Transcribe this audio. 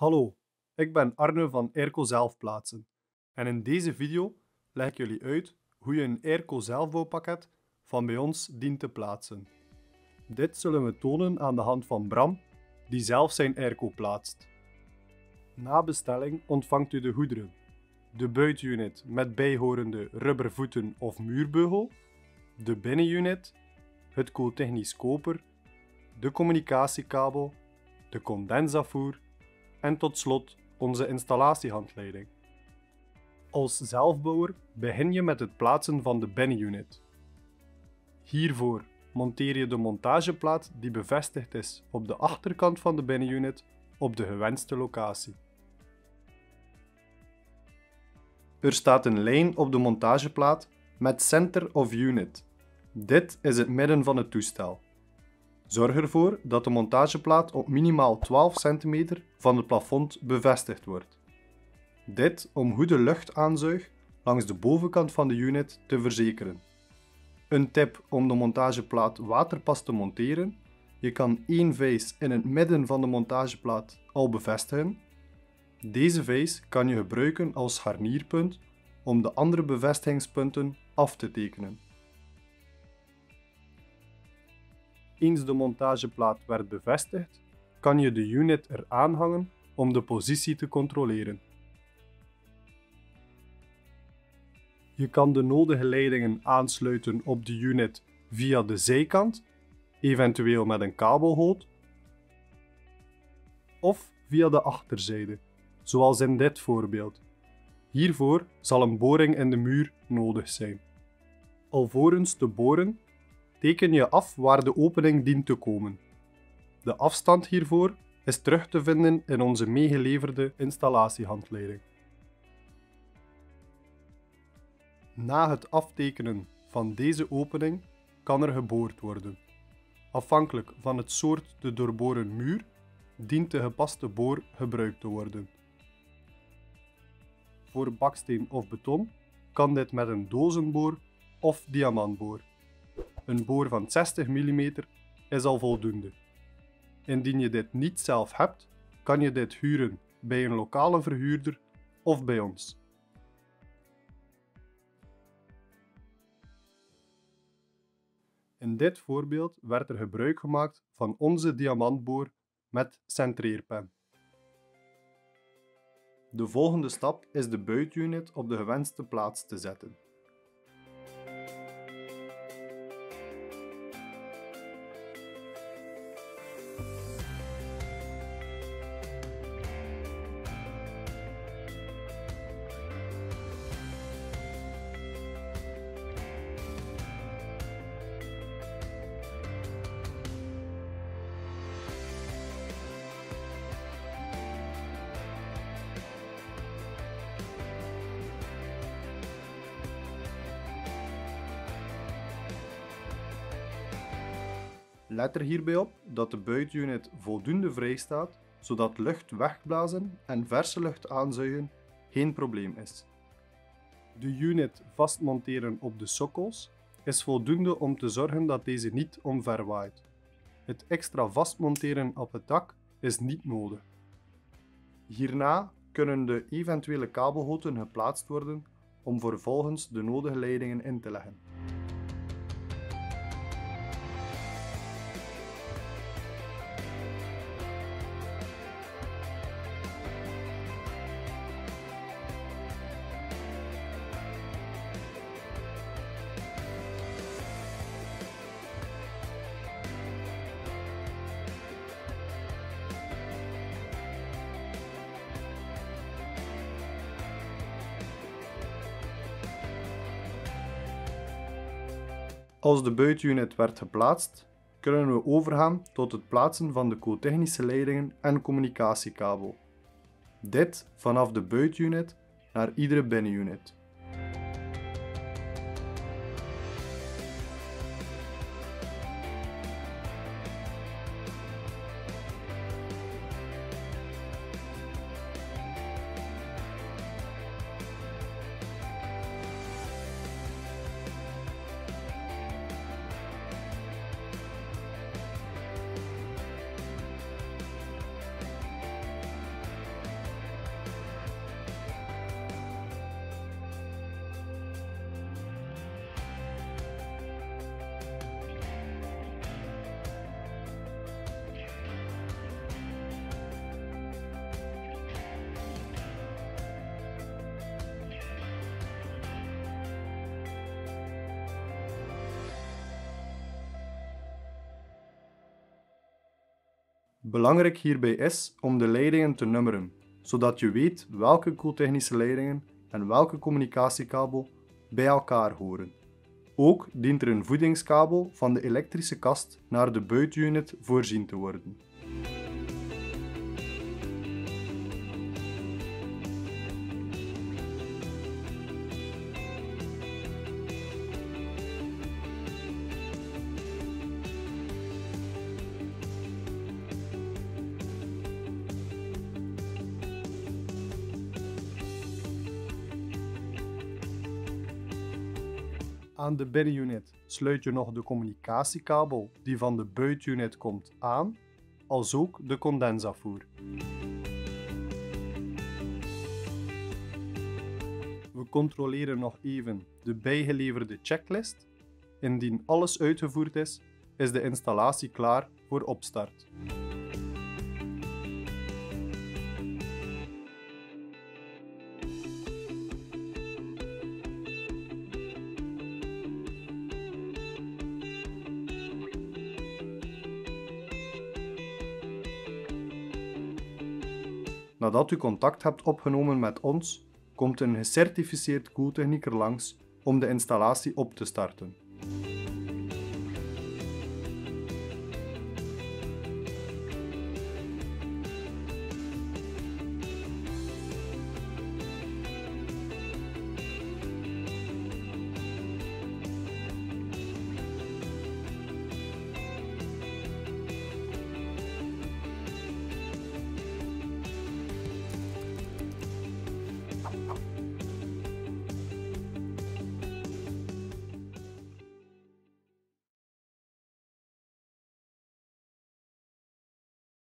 Hallo, ik ben Arne van Airco Zelfplaatsen en in deze video leg ik jullie uit hoe je een Airco zelfbouwpakket van bij ons dient te plaatsen. Dit zullen we tonen aan de hand van Bram, die zelf zijn Airco plaatst. Na bestelling ontvangt u de goederen, de buitenunit met bijhorende rubbervoeten of muurbeugel, de binnenunit, het koeltechnisch koper, de communicatiekabel, de condensafvoer en tot slot onze installatiehandleiding. Als zelfbouwer begin je met het plaatsen van de binnenunit. Hiervoor monteer je de montageplaat die bevestigd is op de achterkant van de binnenunit op de gewenste locatie. Er staat een lijn op de montageplaat met center of unit. Dit is het midden van het toestel. Zorg ervoor dat de montageplaat op minimaal 12 cm van het plafond bevestigd wordt. Dit om goede luchtaanzuig langs de bovenkant van de unit te verzekeren. Een tip om de montageplaat waterpas te monteren: je kan één vijs in het midden van de montageplaat al bevestigen. Deze vijs kan je gebruiken als scharnierpunt om de andere bevestigingspunten af te tekenen. Eens de montageplaat werd bevestigd, kan je de unit eraan hangen om de positie te controleren. Je kan de nodige leidingen aansluiten op de unit via de zijkant, eventueel met een kabelholt, of via de achterzijde, zoals in dit voorbeeld. Hiervoor zal een boring in de muur nodig zijn. Alvorens te boren, teken je af waar de opening dient te komen. De afstand hiervoor is terug te vinden in onze meegeleverde installatiehandleiding. Na het aftekenen van deze opening kan er geboord worden. Afhankelijk van het soort te doorboren muur dient de gepaste boor gebruikt te worden. Voor baksteen of beton kan dit met een dozenboor of diamantboor. Een boor van 60 mm is al voldoende. Indien je dit niet zelf hebt, kan je dit huren bij een lokale verhuurder of bij ons. In dit voorbeeld werd er gebruik gemaakt van onze diamantboor met centreerpen. De volgende stap is de buitenunit op de gewenste plaats te zetten. Let er hierbij op dat de buitenunit voldoende vrij staat, zodat lucht wegblazen en verse lucht aanzuigen geen probleem is. De unit vastmonteren op de sokkels is voldoende om te zorgen dat deze niet omverwaait. Het extra vastmonteren op het dak is niet nodig. Hierna kunnen de eventuele kabelhouten geplaatst worden om vervolgens de nodige leidingen in te leggen. Als de buitenunit werd geplaatst, kunnen we overgaan tot het plaatsen van de koeltechnische leidingen en communicatiekabel. Dit vanaf de buitenunit naar iedere binnenunit. Belangrijk hierbij is om de leidingen te nummeren, zodat je weet welke koeltechnische leidingen en welke communicatiekabel bij elkaar horen. Ook dient er een voedingskabel van de elektrische kast naar de buitenunit voorzien te worden. Aan de binnenunit sluit je nog de communicatiekabel die van de buitenunit komt aan, als ook de condensafvoer. We controleren nog even de bijgeleverde checklist. Indien alles uitgevoerd is, is de installatie klaar voor opstart. Nadat u contact hebt opgenomen met ons, komt een gecertificeerd koeltechnieker langs om de installatie op te starten.